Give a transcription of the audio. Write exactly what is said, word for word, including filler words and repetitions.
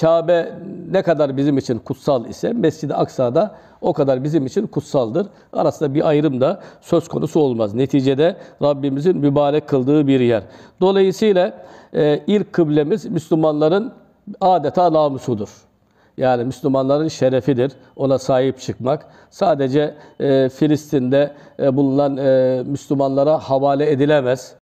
Kabe ne kadar bizim için kutsal ise Mescid-i Aksa da o kadar bizim için kutsaldır. Arasında bir ayrım da söz konusu olmaz. Neticede Rabbimizin mübarek kıldığı bir yer. Dolayısıyla e, ilk kıblemiz Müslümanların adeta namusudur. Yani Müslümanların şerefidir ona sahip çıkmak. Sadece e, Filistin'de e, bulunan e, Müslümanlara havale edilemez.